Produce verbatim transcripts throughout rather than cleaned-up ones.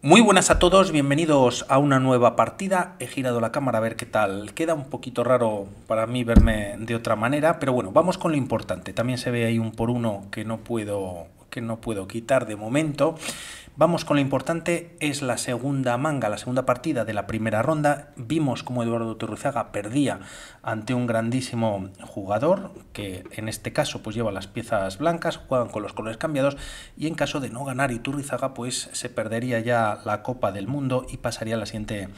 Muy buenas a todos, bienvenidos a una nueva partida. He girado la cámara a ver qué tal queda, un poquito raro para mí verme de otra manera, pero bueno, vamos con lo importante. También se ve ahí un por uno que no puedo, que no puedo quitar de momento. Vamos con lo importante, es la segunda manga, la segunda partida de la primera ronda. Vimos cómo Eduardo Iturrizaga perdía ante un grandísimo jugador, que en este caso pues lleva las piezas blancas, juegan con los colores cambiados, y en caso de no ganar Iturrizaga pues se perdería ya la Copa del Mundo y pasaría a la siguiente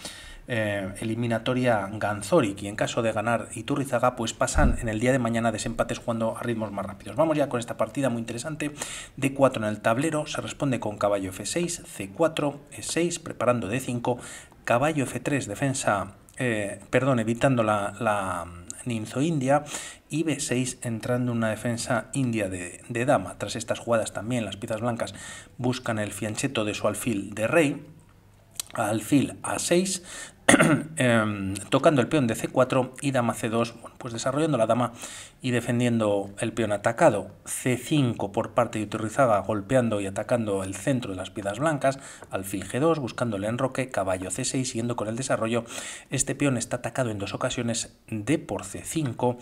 eh, eliminatoria Ganzorig, y en caso de ganar Iturrizaga pues pasan en el día de mañana desempates jugando a ritmos más rápidos. Vamos ya con esta partida muy interesante, D cuatro en el tablero, se responde con caballo F seis. C cuatro, E seis, preparando D cinco, caballo F tres, defensa, eh, perdón, evitando la, la ninzo india, y B seis entrando una defensa india de, de dama. Tras estas jugadas también las piezas blancas buscan el fiancheto de su alfil de rey, alfil A seis, eh, tocando el peón de C cuatro y dama C dos, bueno, pues desarrollando la dama y defendiendo el peón atacado. C cinco por parte de Iturrizaga, golpeando y atacando el centro de las piezas blancas, alfil G dos, buscando el enroque, caballo C seis, siguiendo con el desarrollo. Este peón está atacado en dos ocasiones, D por C cinco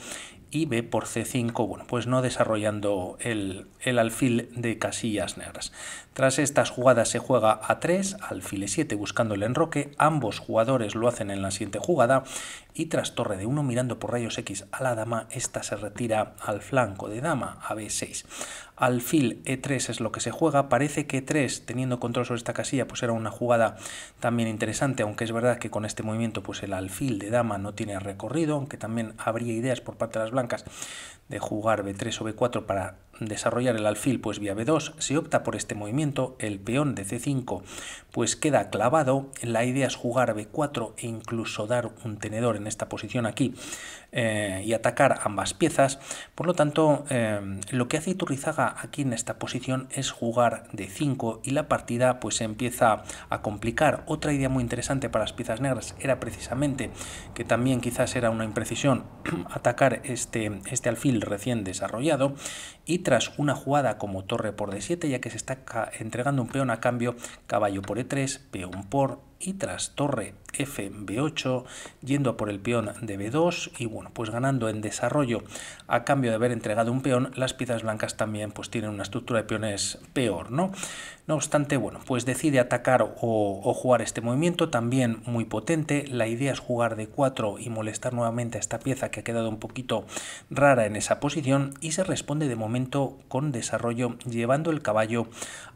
y B por C cinco, bueno, pues no desarrollando el, el alfil de casillas negras. Tras estas jugadas se juega A tres, alfil E siete, buscando el enroque, ambos jugadores lo hacen en la siguiente jugada, y tras torre de uno mirando por rayos X a la dama, esta se retira al flanco de dama a B seis. Alfil E tres es lo que se juega. Parece que E tres, teniendo control sobre esta casilla, pues era una jugada también interesante, aunque es verdad que con este movimiento pues el alfil de dama no tiene recorrido, aunque también habría ideas por parte de las blancas de jugar B tres o B cuatro para desarrollar el alfil pues vía B dos. Se opta por este movimiento, el peón de C cinco pues queda clavado, la idea es jugar B cuatro e incluso dar un tenedor en esta posición aquí eh, y atacar ambas piezas. Por lo tanto, eh, lo que hace Iturrizaga aquí en esta posición es jugar D cinco y la partida pues empieza a complicar. Otra idea muy interesante para las piezas negras era precisamente, que también quizás era una imprecisión, atacar este, este alfil recién desarrollado, y tras una jugada como torre por D siete, ya que se está entregando un peón a cambio, caballo por E tres, peón por, y tras torre F B ocho, yendo por el peón de B dos, y bueno, pues ganando en desarrollo a cambio de haber entregado un peón. Las piezas blancas también pues tienen una estructura de peones peor, ¿no? No obstante, bueno, pues decide atacar o, o jugar este movimiento también muy potente. La idea es jugar D cuatro y molestar nuevamente a esta pieza que ha quedado un poquito rara en esa posición, y se responde de momento con desarrollo, llevando el caballo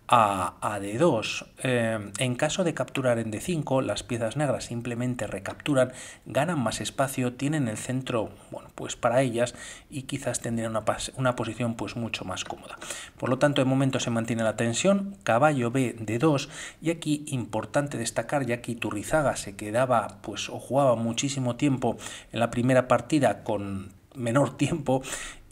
a, a D dos. Eh, en caso de capturar en D cinco, las piezas negras simplemente recapturan, ganan más espacio, tienen el centro, bueno, pues para ellas, y quizás tendrían una, una posición pues mucho más cómoda. Por lo tanto, de momento se mantiene la tensión, caballo B D dos, y aquí importante destacar, ya que Iturrizaga se quedaba pues o jugaba muchísimo tiempo en la primera partida con menor tiempo,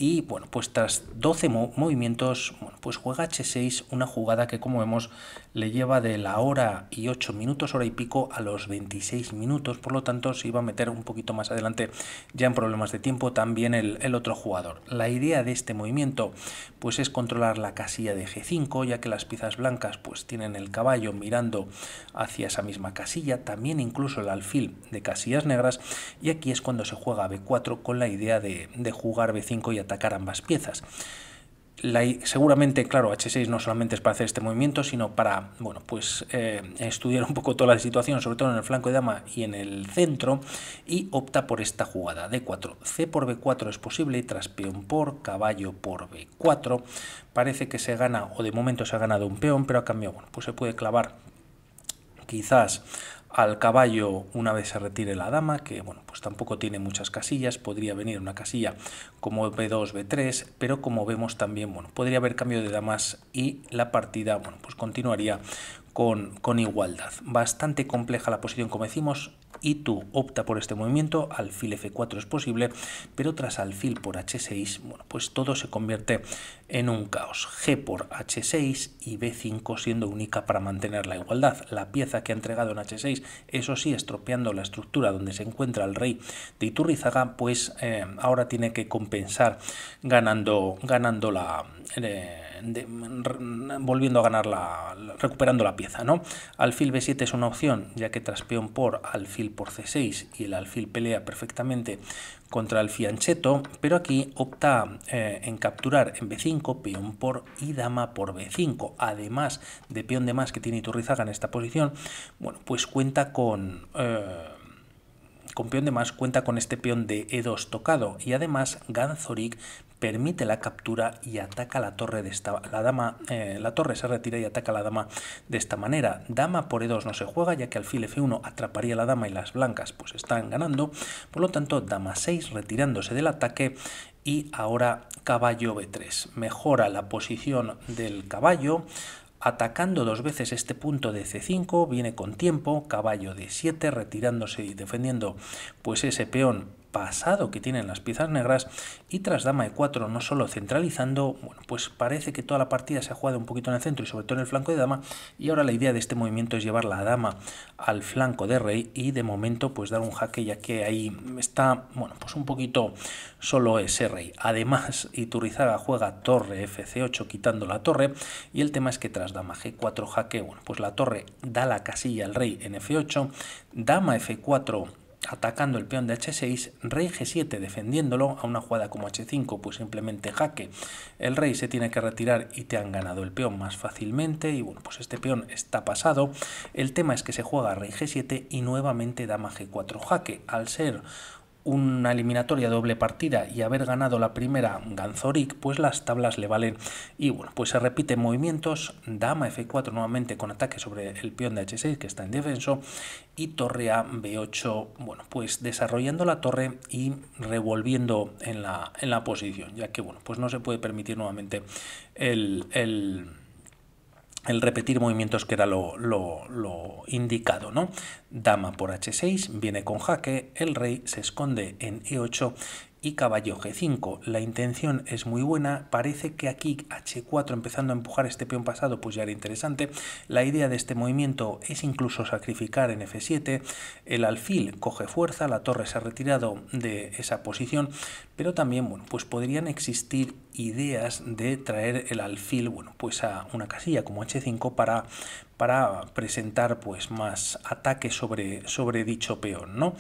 y bueno, pues tras doce mo movimientos, bueno, pues juega H seis, una jugada que como vemos le lleva de la hora y ocho minutos, hora y pico, a los veintiséis minutos, por lo tanto se iba a meter un poquito más adelante ya en problemas de tiempo también el, el otro jugador. La idea de este movimiento pues es controlar la casilla de G cinco, ya que las piezas blancas pues tienen el caballo mirando hacia esa misma casilla, también incluso el alfil de casillas negras, y aquí es cuando se juega B cuatro con la idea de, de jugar B cinco y atacar atacar ambas piezas. La, seguramente, claro, H seis no solamente es para hacer este movimiento, sino para, bueno, pues eh, estudiar un poco toda la situación, sobre todo en el flanco de dama y en el centro, y opta por esta jugada, D cuatro. C por B cuatro es posible, y tras peón por, caballo por B cuatro. Parece que se gana, o de momento se ha ganado un peón, pero a cambio, bueno, pues se puede clavar quizás al caballo una vez se retire la dama, que bueno, pues tampoco tiene muchas casillas, podría venir una casilla como B dos, B tres, pero como vemos también, bueno, podría haber cambio de damas y la partida, bueno, pues continuaría con, con igualdad. Bastante compleja la posición, como decimos, y tú opta por este movimiento, alfil efe cuatro es posible, pero tras alfil por hache seis, bueno, pues todo se convierte en un caos. G por hache seis y be cinco siendo única para mantener la igualdad. La pieza que ha entregado en hache seis, eso sí, estropeando la estructura donde se encuentra el rey de Iturrizaga, pues eh, ahora tiene que compensar ganando, ganando la... Eh, De, volviendo a ganar la, la recuperando la pieza, ¿no? Alfil be siete es una opción, ya que tras peón por alfil por ce seis y el alfil pelea perfectamente contra el fianchetto, pero aquí opta eh, en capturar en be cinco, peón por y dama por be cinco. Además de peón de más que tiene Iturrizaga en esta posición, bueno, pues cuenta con... Eh, con peón de más, cuenta con este peón de e dos tocado, y además Ganzorig permite la captura y ataca la torre de esta la dama eh, la torre se retira y ataca a la dama de esta manera. Dama por e dos no se juega, ya que alfil efe uno atraparía a la dama y las blancas pues están ganando, por lo tanto dama seis retirándose del ataque. Y ahora caballo be tres mejora la posición del caballo atacando dos veces este punto de ce cinco, viene con tiempo, caballo de siete retirándose y defendiendo pues ese peón pasado que tienen las piezas negras, y tras dama e cuatro no solo centralizando, bueno, pues parece que toda la partida se ha jugado un poquito en el centro y sobre todo en el flanco de dama, y ahora la idea de este movimiento es llevar la dama al flanco de rey y de momento pues dar un jaque, ya que ahí está, bueno, pues un poquito solo ese rey. Además Iturrizaga juega torre efe ce ocho quitando la torre, y el tema es que tras dama ge cuatro jaque, bueno, pues la torre da la casilla al rey en efe ocho, dama efe cuatro atacando el peón de hache seis, rey ge siete defendiéndolo. A una jugada como hache cinco pues simplemente jaque, el rey se tiene que retirar y te han ganado el peón más fácilmente, y bueno, pues este peón está pasado. El tema es que se juega rey ge siete y nuevamente dama ge cuatro jaque. Al ser una eliminatoria doble partida y haber ganado la primera Ganzorig, pues las tablas le valen, y bueno, pues se repiten movimientos, dama efe cuatro nuevamente con ataque sobre el peón de hache seis que está indefenso, y torre a be ocho, bueno, pues desarrollando la torre y revolviendo en la, en la posición, ya que bueno, pues no se puede permitir nuevamente el... el el repetir movimientos, que era lo, lo, lo indicado, ¿no? Dama por hache seis, viene con jaque, el rey se esconde en e ocho y caballo ge cinco. La intención es muy buena, parece que aquí hache cuatro empezando a empujar este peón pasado pues ya era interesante. La idea de este movimiento es incluso sacrificar en efe siete, el alfil coge fuerza, la torre se ha retirado de esa posición, pero también, bueno, pues podrían existir ideas de traer el alfil, bueno, pues a una casilla como hache cinco para, para presentar pues más ataques sobre, sobre dicho peón, ¿no?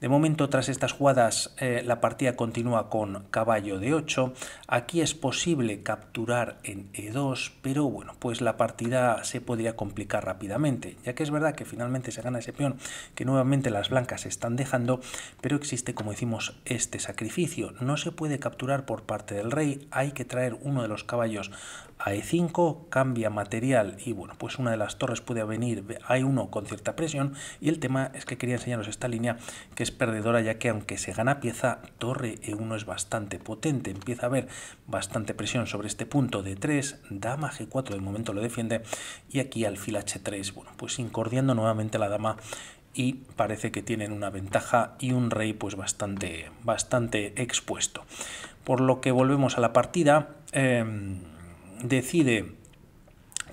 De momento, tras estas jugadas, eh, la partida continúa con caballo de ocho. Aquí es posible capturar en e dos, pero bueno, pues la partida se podría complicar rápidamente, ya que es verdad que finalmente se gana ese peón que nuevamente las blancas están dejando, pero existe, como decimos, este sacrificio. No se puede capturar por parte del rey, hay que traer uno de los caballos a e cinco, cambia material y bueno, pues una de las torres puede venir a e uno con cierta presión, y el tema es que quería enseñaros esta línea que es perdedora, ya que aunque se gana pieza, torre e uno es bastante potente, empieza a haber bastante presión sobre este punto de tres, dama ge cuatro de momento lo defiende, y aquí alfil hache tres, bueno, pues incordiando nuevamente la dama, y parece que tienen una ventaja y un rey pues bastante, bastante expuesto. Por lo que volvemos a la partida. eh, decide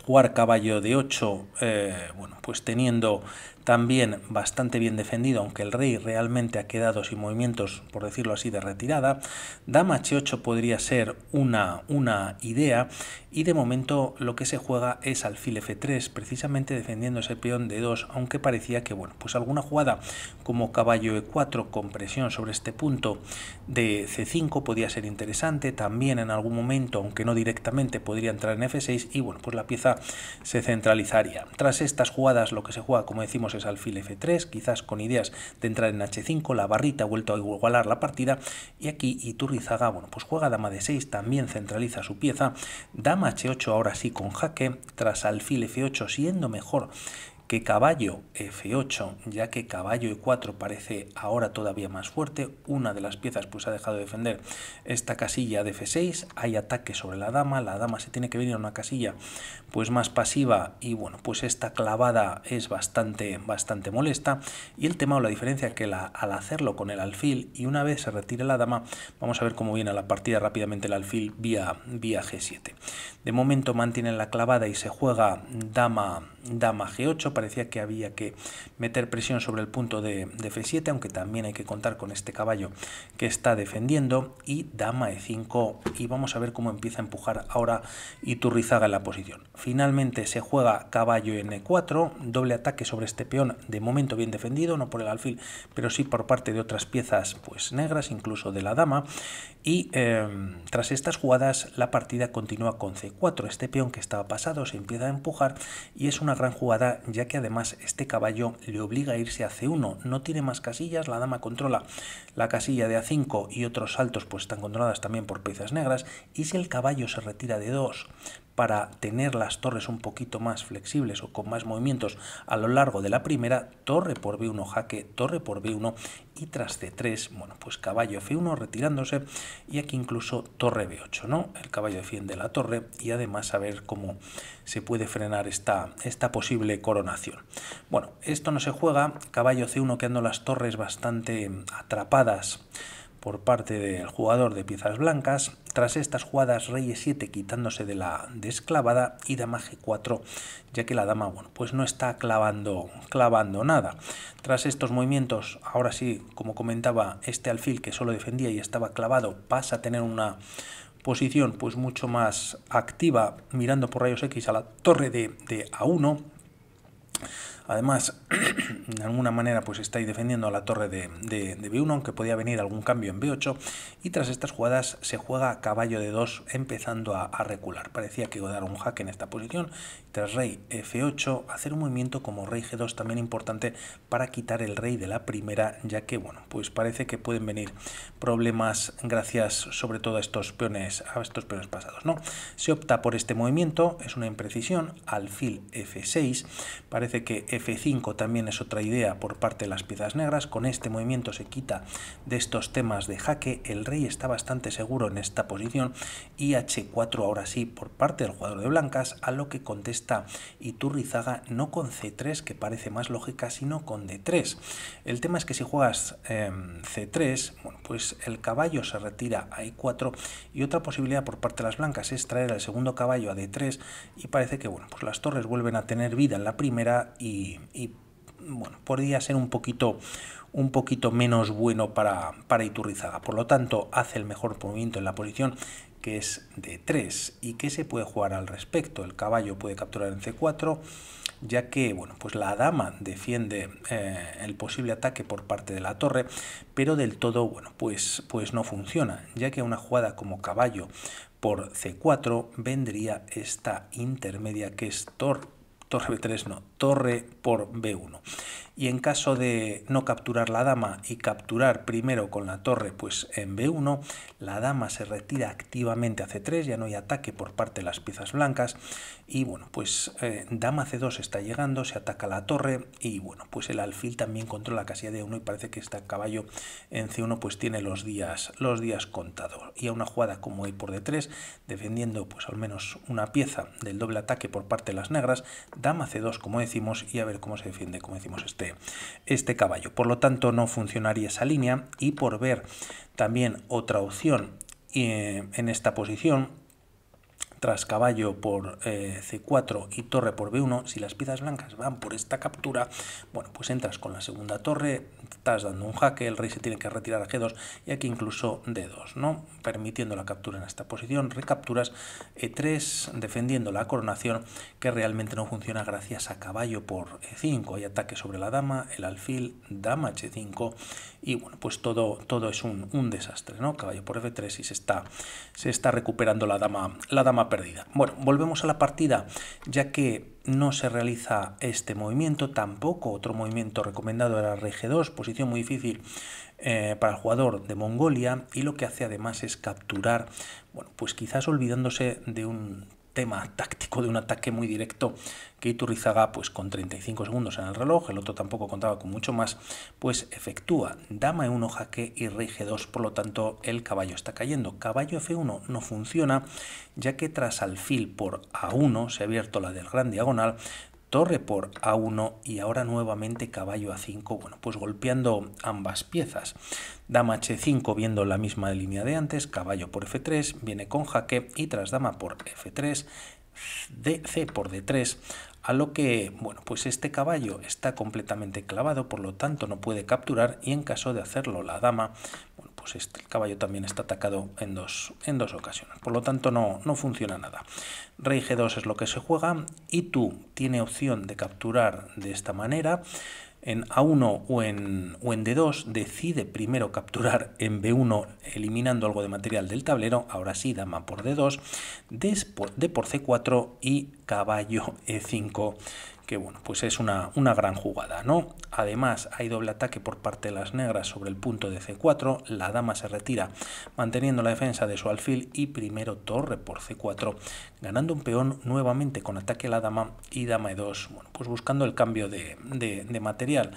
jugar caballo de ocho, eh, bueno, pues teniendo también bastante bien defendido, aunque el rey realmente ha quedado sin movimientos, por decirlo así, de retirada. Dama hache ocho podría ser una, una idea, y de momento lo que se juega es alfil efe tres, precisamente defendiendo ese peón de dos, aunque parecía que, bueno, pues alguna jugada como caballo e cuatro con presión sobre este punto de ce cinco podía ser interesante, también en algún momento, aunque no directamente, podría entrar en efe seis, y bueno, pues la pieza se centralizaría. Tras estas jugadas lo que se juega, como decimos, es alfil efe tres, quizás con ideas de entrar en hache cinco, la barrita ha vuelto a igualar la partida, y aquí Iturrizaga, bueno, pues juega dama de seis, también centraliza su pieza, dama hache ocho ahora sí con jaque, tras alfil efe ocho siendo mejor que caballo efe ocho, ya que caballo e cuatro parece ahora todavía más fuerte, una de las piezas pues ha dejado de defender esta casilla de efe seis, hay ataque sobre la dama, la dama se tiene que venir a una casilla pues más pasiva y bueno, pues esta clavada es bastante, bastante molesta, y el tema o la diferencia que la, al hacerlo con el alfil y una vez se retire la dama, vamos a ver cómo viene a la partida rápidamente el alfil vía, vía ge siete. De momento mantienen la clavada y se juega dama, dama ge ocho, parecía que había que meter presión sobre el punto de, de efe siete, aunque también hay que contar con este caballo que está defendiendo, y dama e cinco, y vamos a ver cómo empieza a empujar ahora Iturrizaga en la posición. Finalmente se juega caballo en e cuatro, doble ataque sobre este peón, de momento bien defendido, no por el alfil, pero sí por parte de otras piezas pues negras, incluso de la dama, y eh, tras estas jugadas la partida continúa con ce cuatro, este peón que estaba pasado se empieza a empujar y es una gran jugada, ya que además este caballo le obliga a irse a ce uno, no tiene más casillas, la dama controla la casilla de a cinco y otros saltos pues están controladas también por piezas negras, y si el caballo se retira de dos para tener las torres un poquito más flexibles o con más movimientos a lo largo de la primera, torre por be uno, jaque, torre por be uno, y tras ce tres, bueno, pues caballo efe uno retirándose, y aquí incluso torre be ocho, ¿no? El caballo defiende la torre, y además a ver cómo se puede frenar esta, esta posible coronación. Bueno, esto no se juega, caballo ce uno quedando las torres bastante atrapadas por parte del jugador de piezas blancas. Tras estas jugadas rey e siete quitándose de la desclavada y dama ge cuatro, ya que la dama bueno, pues no está clavando, clavando nada. Tras estos movimientos, ahora sí, como comentaba, este alfil que solo defendía y estaba clavado pasa a tener una posición pues mucho más activa, mirando por rayos X a la torre de, de a uno. Además, de alguna manera pues estáis defendiendo a la torre de, de, de be uno, aunque podía venir algún cambio en be ocho, y tras estas jugadas se juega caballo de dos empezando a, a recular. Parecía que iba a dar un jaque en esta posición, tras rey efe ocho, hacer un movimiento como rey ge dos también importante para quitar el rey de la primera, ya que bueno, pues parece que pueden venir problemas gracias sobre todo a estos peones, a estos peones pasados, ¿no? Se opta por este movimiento, es una imprecisión, alfil efe seis, parece que efe cinco también es otra idea por parte de las piezas negras, con este movimiento se quita de estos temas de jaque, el rey está bastante seguro en esta posición, y hache cuatro ahora sí por parte del jugador de blancas, a lo que contesta Iturrizaga no con ce tres, que parece más lógica, sino con de tres. El tema es que si juegas eh, ce tres, bueno, pues el caballo se retira a e cuatro, y otra posibilidad por parte de las blancas es traer al segundo caballo a de tres, y parece que bueno, pues las torres vuelven a tener vida en la primera, y Y, y bueno, podría ser un poquito, un poquito menos bueno para, para Iturrizaga. Por lo tanto, hace el mejor movimiento en la posición, que es de tres. ¿Y qué se puede jugar al respecto? El caballo puede capturar en ce cuatro, ya que bueno, pues la dama defiende eh, el posible ataque por parte de la torre, pero del todo bueno, pues, pues no funciona, ya que una jugada como caballo por ce cuatro vendría esta intermedia que es torre. Torre be tres no, torre por be uno. Y en caso de no capturar la dama y capturar primero con la torre pues en be uno, la dama se retira activamente a ce tres, ya no hay ataque por parte de las piezas blancas, y bueno, pues eh, dama ce dos está llegando, se ataca la torre, y bueno, pues el alfil también controla casilla de uno, y parece que este caballo en ce uno pues tiene los días, los días contados. Y a una jugada como hay por de tres, defendiendo pues al menos una pieza del doble ataque por parte de las negras, dama ce dos, como decimos, y a ver cómo se defiende, como decimos, este, este caballo. Por lo tanto, no funcionaría esa línea, y por ver también otra opción eh, en esta posición, tras caballo por eh, ce cuatro y torre por be uno, si las piezas blancas van por esta captura, bueno, pues entras con la segunda torre, estás dando un jaque, el rey se tiene que retirar a ge dos y aquí incluso de dos, ¿no? Permitiendo la captura en esta posición, recapturas e tres, defendiendo la coronación, que realmente no funciona gracias a caballo por e cinco, hay ataque sobre la dama, el alfil, dama hache cinco y bueno, pues todo, todo es un, un desastre, ¿no? Caballo por efe tres y se está, se está recuperando la dama, la dama perdida. Bueno, volvemos a la partida, ya que no se realiza este movimiento, tampoco otro movimiento recomendado era rey ge dos, posición muy difícil eh, para el jugador de Mongolia, y lo que hace además es capturar, bueno, pues quizás olvidándose de un tema táctico de un ataque muy directo que Iturrizaga, pues con treinta y cinco segundos en el reloj, el otro tampoco contaba con mucho más, pues efectúa dama e uno, jaque y rey ge dos, por lo tanto el caballo está cayendo. Caballo efe uno no funciona, ya que tras alfil por a uno se ha abierto la del gran diagonal, torre por a uno y ahora nuevamente caballo a cinco, bueno, pues golpeando ambas piezas. Dama hache cinco viendo la misma línea de antes, caballo por efe tres, viene con jaque y tras dama por efe tres, c por de tres, a lo que, bueno, pues este caballo está completamente clavado, por lo tanto no puede capturar y en caso de hacerlo la dama, bueno, pues este, el caballo también está atacado en dos, en dos ocasiones, por lo tanto no, no funciona nada. Rey ge dos es lo que se juega y tú tiene opción de capturar de esta manera en a uno o en, o en de dos, decide primero capturar en be uno eliminando algo de material del tablero, ahora sí dama por de dos, D por ce cuatro y caballo e cinco, que bueno, pues es una, una gran jugada, ¿no? Además hay doble ataque por parte de las negras sobre el punto de ce cuatro, la dama se retira manteniendo la defensa de su alfil y primero torre por ce cuatro, ganando un peón nuevamente con ataque a la dama y dama e dos, bueno, pues buscando el cambio de, de, de material.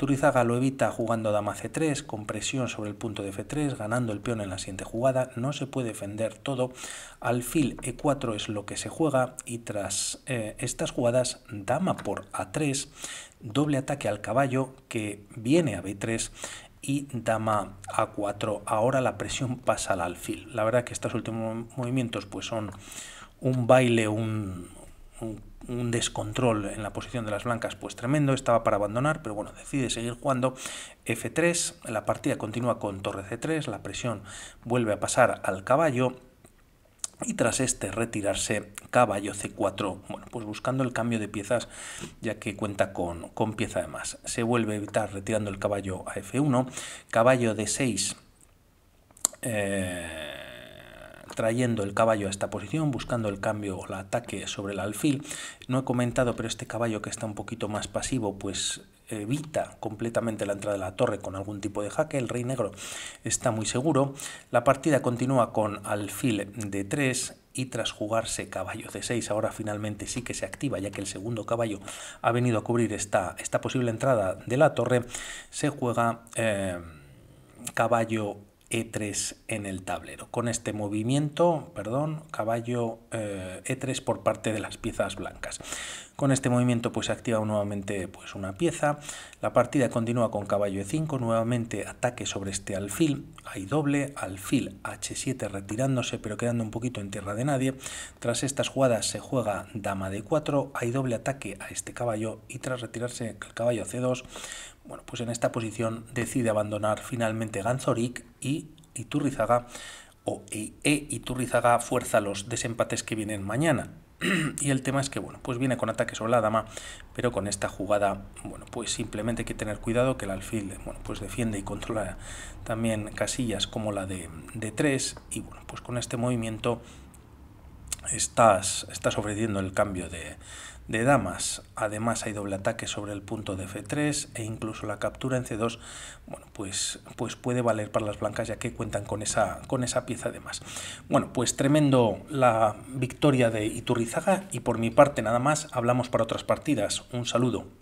Iturrizaga lo evita jugando dama ce tres, con presión sobre el punto de efe tres, ganando el peón en la siguiente jugada, no se puede defender todo, alfil e cuatro es lo que se juega y tras eh, estas jugadas dama por a tres, doble ataque al caballo que viene a be tres y dama a cuatro, ahora la presión pasa al alfil. La verdad que estos últimos movimientos pues son un baile, un... un un descontrol en la posición de las blancas pues tremendo, estaba para abandonar, pero bueno, decide seguir jugando efe tres, la partida continúa con torre ce tres, la presión vuelve a pasar al caballo y tras este retirarse caballo ce cuatro, bueno, pues buscando el cambio de piezas ya que cuenta con, con pieza de más. Se vuelve a evitar retirando el caballo a efe uno, caballo de seis, eh... trayendo el caballo a esta posición, buscando el cambio o el ataque sobre el alfil. No he comentado, pero este caballo que está un poquito más pasivo, pues evita completamente la entrada de la torre con algún tipo de jaque, el rey negro está muy seguro. La partida continúa con alfil de tres y tras jugarse caballo de seis, ahora finalmente sí que se activa, ya que el segundo caballo ha venido a cubrir esta, esta posible entrada de la torre, se juega eh, caballo e tres en el tablero. Con este movimiento, perdón, caballo eh, e tres por parte de las piezas blancas. Con este movimiento pues se activa nuevamente pues, una pieza. La partida continúa con caballo e cinco, nuevamente ataque sobre este alfil, hay doble, alfil hache siete retirándose pero quedando un poquito en tierra de nadie. Tras estas jugadas se juega dama de cuatro, hay doble ataque a este caballo y tras retirarse el caballo ce dos, bueno, pues en esta posición decide abandonar finalmente Ganzorig y Iturrizaga o e, e Iturrizaga fuerza los desempates que vienen mañana. Y el tema es que, bueno, pues viene con ataque sobre la dama, pero con esta jugada, bueno, pues simplemente hay que tener cuidado que el alfil, bueno, pues defiende y controla también casillas como la de, de tres y, bueno, pues con este movimiento estás, estás ofreciendo el cambio de, de damas. Además hay doble ataque sobre el punto de efe tres e incluso la captura en ce dos, bueno, pues, pues puede valer para las blancas ya que cuentan con esa, con esa pieza de más. Bueno, pues tremendo la victoria de Iturrizaga y por mi parte nada más, hablamos para otras partidas. Un saludo.